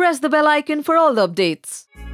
press the bell icon for all the updates.